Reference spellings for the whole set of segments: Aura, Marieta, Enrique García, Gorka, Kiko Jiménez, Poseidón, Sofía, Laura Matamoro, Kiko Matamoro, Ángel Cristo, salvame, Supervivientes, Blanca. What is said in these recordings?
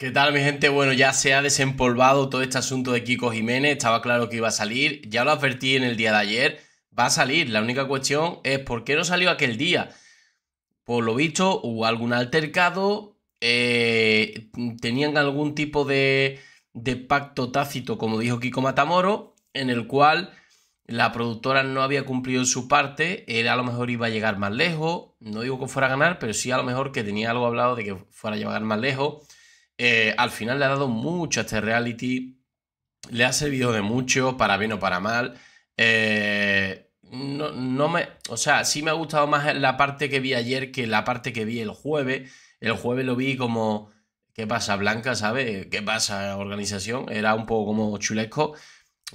¿Qué tal, mi gente? Bueno, ya se ha desempolvado todo este asunto de Kiko Jiménez, estaba claro que iba a salir, ya lo advertí en el día de ayer, va a salir, la única cuestión es ¿por qué no salió aquel día? Por lo visto hubo algún altercado, tenían algún tipo de pacto tácito, como dijo Kiko Matamoro, en el cual la productora no había cumplido su parte, él a lo mejor iba a llegar más lejos, no digo que fuera a ganar, pero sí a lo mejor que tenía algo hablado de que fuera a llegar más lejos. Al final le ha dado mucho a este reality, le ha servido de mucho, para bien o para mal. O sea, sí me ha gustado más la parte que vi ayer que la parte que vi el jueves. El jueves lo vi como, ¿qué pasa, Blanca? ¿Sabes? ¿Qué pasa, organización? Era un poco como chulesco,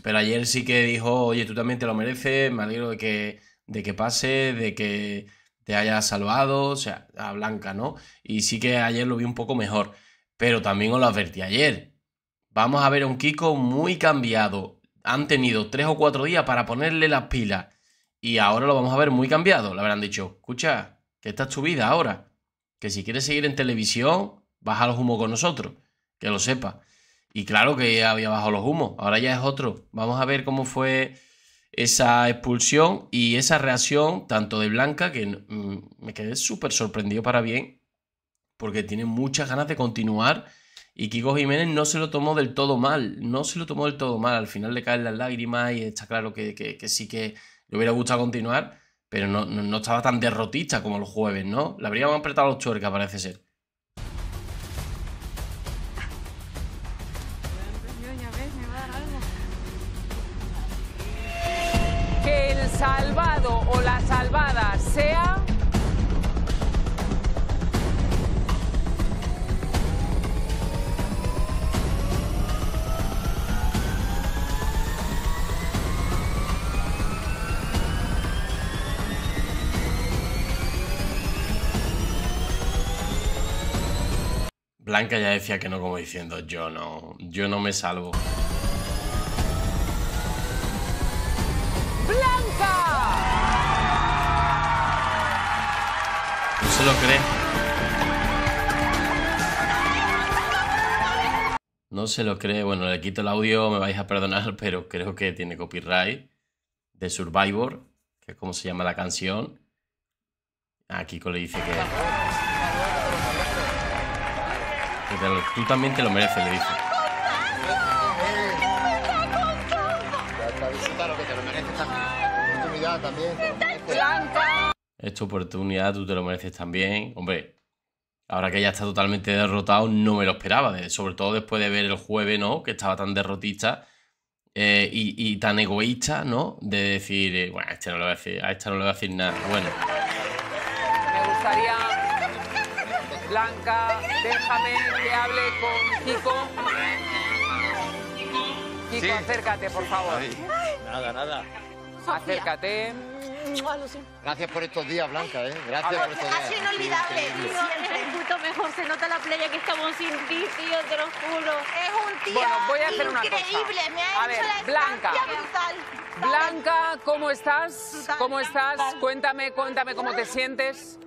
pero ayer sí que dijo, oye, tú también te lo mereces, me alegro de que pase, de que te hayas salvado, o sea, a Blanca, ¿no? Y sí que ayer lo vi un poco mejor. Pero también os lo advertí ayer. Vamos a ver a un Kiko muy cambiado. Han tenido 3 o 4 días para ponerle las pilas. Y ahora lo vamos a ver muy cambiado. Le habrán dicho, escucha, que esta es tu vida ahora. Que si quieres seguir en televisión, baja los humos con nosotros. Que lo sepa. Y claro que había bajado los humos. Ahora ya es otro. Vamos a ver cómo fue esa expulsión y esa reacción tanto de Blanca, que me quedé súper sorprendido para bien, porque tiene muchas ganas de continuar y Kiko Jiménez no se lo tomó del todo mal, al final le caen las lágrimas y está claro que sí que le hubiera gustado continuar, pero no estaba tan derrotista como los jueves, ¿no? Le habríamos apretado los tuercas, parece ser. Que el salvado o la salvada sea... Blanca ya decía que no, como diciendo, yo no me salvo. ¡Blanca! No se lo cree. No se lo cree. Bueno, le quito el audio, me vais a perdonar, pero creo que tiene copyright de Survivor, que es como se llama la canción. A Kiko le dice que... tú también te lo mereces, le dice. Claro que te lo mereces también. Esta oportunidad tú te lo mereces también. Hombre, ahora que ya está totalmente derrotado, no me lo esperaba. Sobre todo después de ver el jueves, ¿no? Que estaba tan derrotista y tan egoísta, ¿no? De decir, bueno, a este no le voy a decir, a esta no le voy a decir nada. Bueno. Me gustaría... Blanca, déjame que hable con Kiko. Kiko, sí. Acércate, por favor. Ay, nada. Sofía. Acércate. Gracias por estos días, Blanca, ¿eh? Gracias por estos días. Ha sido inolvidable. Siempre disfruto mejor. Se nota la playa que estamos sin ti, tío, te lo juro. Es un tío increíble. Me ha hecho la Blanca. Brutal. Blanca, ¿cómo estás? Brutal, ¿cómo estás? Brutal. Cuéntame cómo te sientes.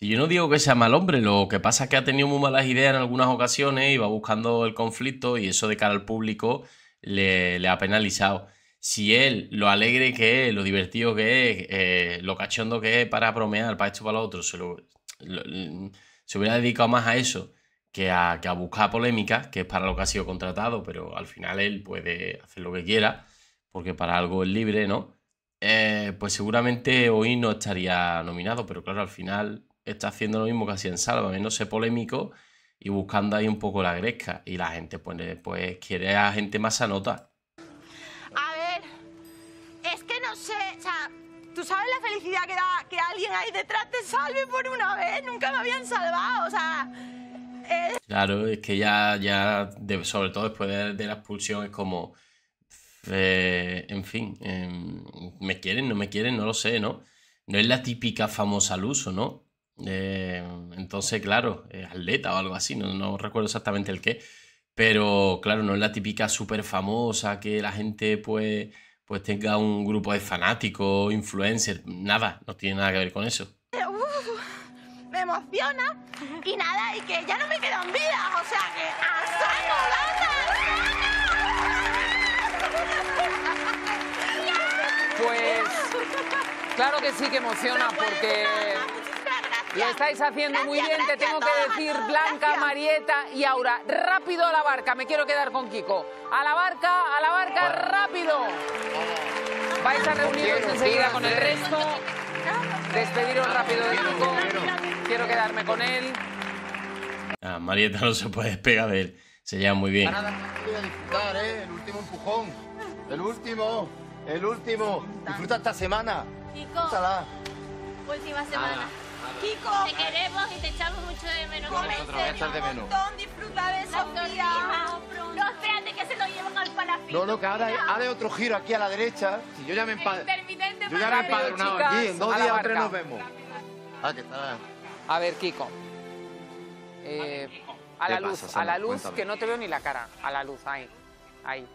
Yo no digo que sea mal hombre, lo que pasa es que ha tenido muy malas ideas en algunas ocasiones y va buscando el conflicto y eso de cara al público le ha penalizado. Si él, lo alegre que es, lo divertido que es, lo cachondo que es para bromear, para esto, para lo otro, se hubiera dedicado más a eso que a buscar polémicas, que es para lo que ha sido contratado, pero al final él puede hacer lo que quiera, porque para algo es libre, ¿no? Pues seguramente hoy no estaría nominado, pero claro, al final... está haciendo lo mismo que hacía en Salva, menos polémico y buscando ahí un poco la gresca. Y la gente pues quiere a gente más sanota. A ver, es que no sé, o sea, tú sabes la felicidad que da que alguien ahí detrás te salve por una vez, nunca me habían salvado, o sea... Claro, es que ya sobre todo después de la expulsión, es como... en fin, me quieren, no me quieren, no lo sé, ¿no? No es la típica famosa al uso, ¿no? Entonces, claro, atleta o algo así, no recuerdo exactamente el qué, pero claro, no es la típica súper famosa que la gente pues tenga un grupo de fanáticos, influencers, nada, no tiene nada que ver con eso. emociona y nada, y que ya no me quedan vidas, o sea que a saco. Pues claro que sí que emociona, porque lo estáis haciendo muy bien, te tengo que decir, Blanca, Marieta y Aura. Rápido a la barca, me quiero quedar con Kiko. A la barca, rápido. Vais a reuniros enseguida con el resto. Despediros rápido de Kiko. Quiero quedarme con él. Ah, Marieta no se puede despegar de él. Se lleva muy bien. El último empujón. El último. El último. Disfruta esta semana. Kiko. Última semana. Kiko, te queremos y te echamos mucho de menos. Disfruta de Sofía. No, espérate que se lo llevan al palafito. No, no, que ahora hay otro giro aquí a la derecha. Si yo ya me empadronado aquí, en 2 días o 3 nos vemos. Ah, que está. A ver, Kiko. A la luz, a la luz, que no te veo ni la cara. A la luz, ahí. Ahí.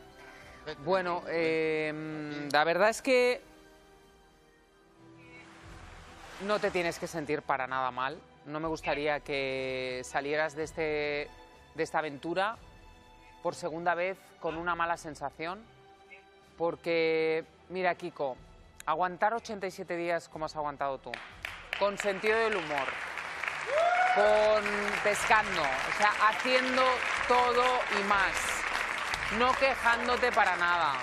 Bueno, la verdad es que no te tienes que sentir para nada mal. No me gustaría que salieras de esta aventura por segunda vez con una mala sensación. Porque, mira, Kiko, aguantar 87 días como has aguantado tú, con sentido del humor, con pescando, o sea, haciendo todo y más, no quejándote para nada.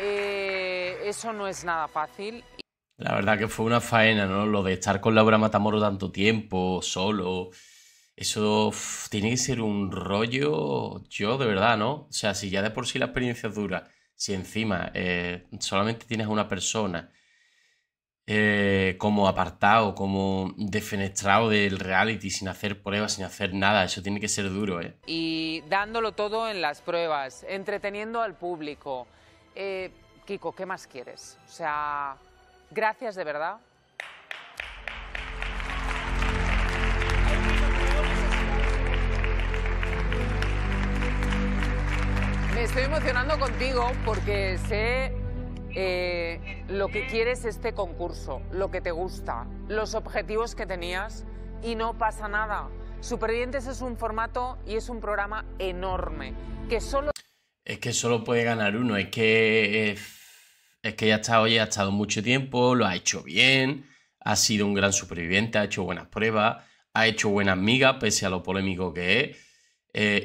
Eso no es nada fácil. La verdad que fue una faena, ¿no? Lo de estar con Laura Matamoro tanto tiempo, solo. Eso tiene que ser un rollo, yo, de verdad, ¿no? O sea, si ya de por sí la experiencia es dura, si encima solamente tienes a una persona como apartado, como defenestrado del reality, sin hacer pruebas, sin hacer nada, eso tiene que ser duro, ¿eh? Y dándolo todo en las pruebas, entreteniendo al público. Kiko, ¿qué más quieres? O sea, gracias de verdad. Me estoy emocionando contigo porque sé lo que quieres este concurso, lo que te gusta, los objetivos que tenías, y no pasa nada. Supervivientes es un formato y es un programa enorme que solo... Es que solo puede ganar uno, es que... Es que ya ha estado mucho tiempo, lo ha hecho bien, ha sido un gran superviviente, ha hecho buenas pruebas, ha hecho buenas migas, pese a lo polémico que es.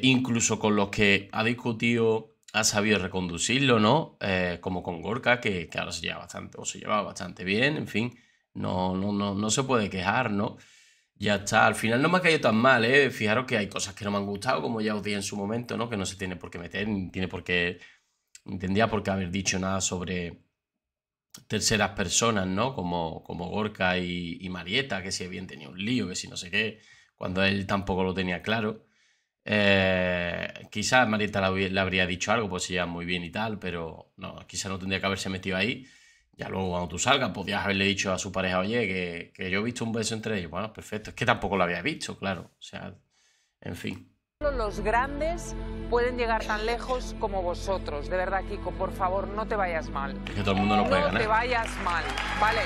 Incluso con los que ha discutido, ha sabido reconducirlo, ¿no? Como con Gorka, que ahora se lleva bastante, o se llevaba bastante bien, en fin, no se puede quejar, ¿no? Ya está, al final no me ha caído tan mal, ¿eh? Fijaros que hay cosas que no me han gustado, como ya os dije en su momento, ¿no? Que no se tiene por qué meter, ni tiene por qué... Entendía por qué haber dicho nada sobre terceras personas, ¿no? Como Gorka y Marieta, que si bien tenía un lío, que si no sé qué, cuando él tampoco lo tenía claro. Quizás Marieta le habría dicho algo, pues se llevan muy bien y tal, pero no, quizás no tendría que haberse metido ahí. Ya luego cuando tú salgas, podías haberle dicho a su pareja, oye, que yo he visto un beso entre ellos. Bueno, perfecto, es que tampoco lo había visto, claro. O sea, en fin. Los grandes pueden llegar tan lejos como vosotros. De verdad, Kiko, por favor, no te vayas mal. Es que todo el mundo no puede ganar. No te vayas mal, ¿vale?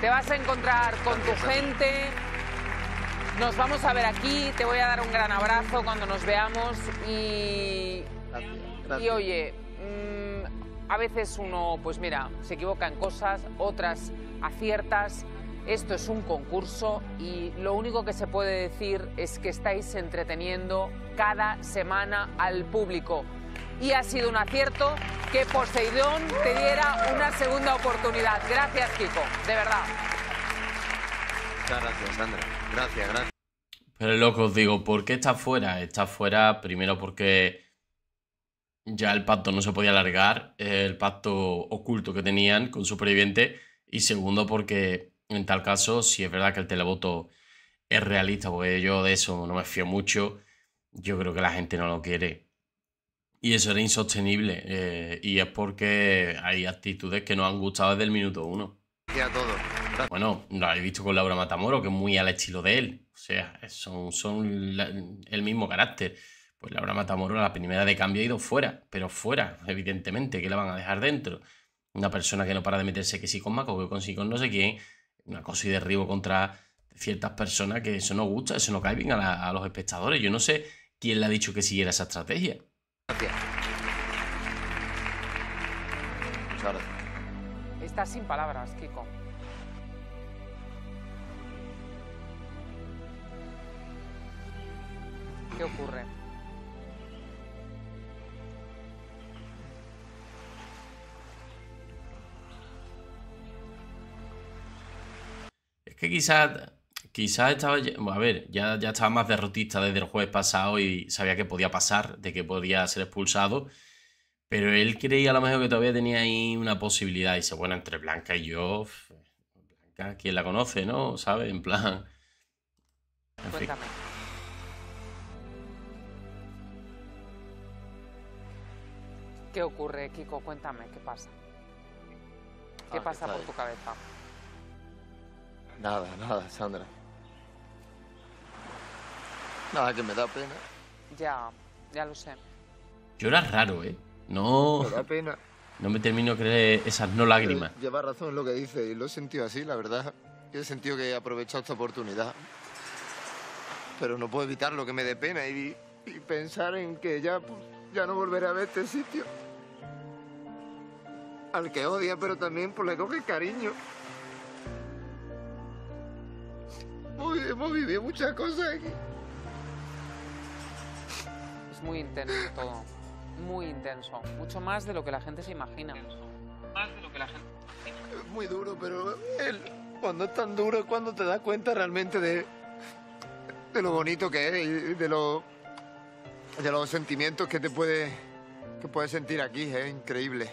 Te vas a encontrar con tu gente. Nos vamos a ver aquí. Te voy a dar un gran abrazo cuando nos veamos. Y, gracias. Y oye, a veces uno, pues mira, se equivoca en cosas, otras aciertas. Esto es un concurso y lo único que se puede decir es que estáis entreteniendo cada semana al público. Y ha sido un acierto que Poseidón te diera una segunda oportunidad. Gracias, Kiko, de verdad. Muchas gracias, Sandra. Gracias, gracias. Pero es lo que os digo, ¿por qué está fuera? Está fuera primero porque ya el pacto no se podía alargar, el pacto oculto que tenían con Superviviente, y segundo porque... En tal caso, si es verdad que el televoto es realista, porque yo de eso no me fío mucho, yo creo que la gente no lo quiere. Y eso era insostenible. Y es porque hay actitudes que nos han gustado desde el minuto 1. Gracias a todos. Bueno, lo habéis visto con Laura Matamoro, que es muy al estilo de él. O sea, son el mismo carácter. Pues Laura Matamoro, la primera de cambio, ha ido fuera. Pero fuera, evidentemente, que la van a dejar dentro. Una persona que no para de meterse que sí con Maco, que con sí con no sé quién... Una cosa y derribo contra ciertas personas que eso no gusta, eso no cae bien a los espectadores. Yo no sé quién le ha dicho que siguiera esa estrategia. Gracias. Muchas gracias. Estás sin palabras, Kiko. ¿Qué ocurre? Es que quizás estaba... A ver, ya estaba más derrotista desde el jueves pasado y sabía que podía pasar, de que podía ser expulsado, pero él creía a lo mejor que todavía tenía ahí una posibilidad. Y dice, bueno, entre Blanca y yo... Blanca, ¿quién la conoce, no? ¿Sabe? En plan... En fin. Cuéntame. ¿Qué ocurre, Kiko? Cuéntame, ¿qué pasa? ¿Qué pasa por tu cabeza? Nada, nada, Sandra. Nada, que me da pena. Ya lo sé. Llora raro, ¿eh? No... Me da pena. No me termino de creer esas no lágrimas. Lleva razón lo que dice y lo he sentido así, la verdad. Yo he sentido que he aprovechado esta oportunidad. Pero no puedo evitar lo que me dé pena y pensar en que ya... Pues, ya no volveré a ver este sitio. Al que odia, pero también por le coge cariño. Hemos vivido muchas cosas aquí. Es muy intenso todo. Muy intenso. Mucho más de lo que la gente se imagina. Más de lo que la gente se imagina. Es muy duro, pero cuando es tan duro es cuando te das cuenta realmente de lo bonito que es y de los sentimientos que puedes sentir aquí. Es increíble.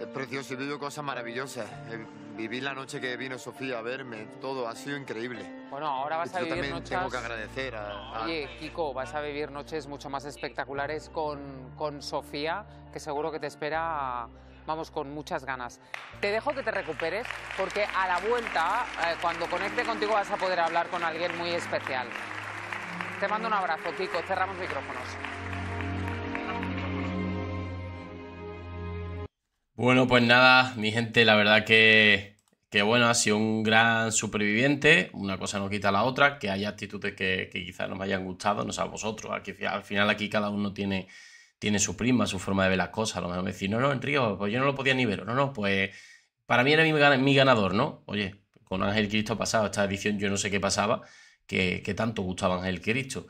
Es precioso. He vivido cosas maravillosas. Viví la noche que vino Sofía a verme. Todo ha sido increíble. Bueno, ahora vas a vivir noches... Yo también tengo que agradecer a... Oye, Kiko, vas a vivir noches mucho más espectaculares con Sofía, que seguro que te espera, vamos, con muchas ganas. Te dejo que te recuperes, porque a la vuelta, cuando conecte contigo, vas a poder hablar con alguien muy especial. Te mando un abrazo, Kiko. Cerramos micrófonos. Bueno, pues nada, mi gente, la verdad que bueno, ha sido un gran superviviente. Una cosa no quita la otra, que haya actitudes que quizás nos hayan gustado, no sé a vosotros. Al final aquí cada uno tiene su prisma, su forma de ver las cosas. A lo mejor me decís, no, Enrique, pues yo no lo podía ni ver. No, pues para mí era mi ganador, ¿no? Oye, con Ángel Cristo ha pasado esta edición, yo no sé qué pasaba. Que tanto gustaba Ángel Cristo.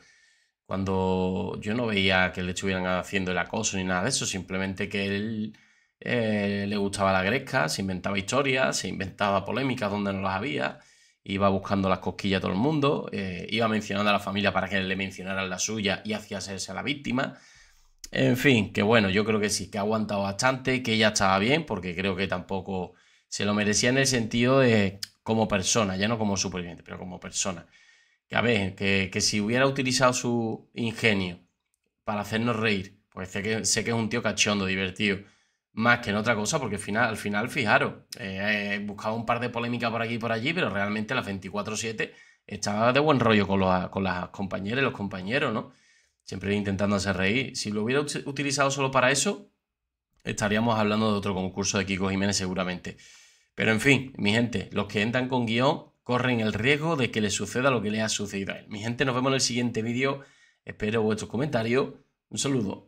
Cuando yo no veía que le estuvieran haciendo el acoso ni nada de eso, simplemente que él le gustaba la gresca, se inventaba historias, se inventaba polémicas donde no las había, iba buscando las cosquillas a todo el mundo, iba mencionando a la familia para que le mencionaran la suya y hacía hacerse a la víctima. En fin, que bueno, yo creo que sí, que ha aguantado bastante, que ella estaba bien, porque creo que tampoco se lo merecía en el sentido de como persona, ya no como superviviente, pero como persona. Que a ver, que si hubiera utilizado su ingenio para hacernos reír, pues sé que es un tío cachondo, divertido, más que en otra cosa, porque al final fijaros, he buscado un par de polémicas por aquí y por allí, pero realmente las 24/7 estaba de buen rollo con las compañeras y los compañeros, ¿no? Siempre intentando hacer reír. Si lo hubiera utilizado solo para eso, estaríamos hablando de otro concurso de Kiko Jiménez seguramente. Pero en fin, mi gente, los que entran con guión... corren el riesgo de que le suceda lo que le ha sucedido a él. Mi gente, nos vemos en el siguiente vídeo. Espero vuestros comentarios. Un saludo.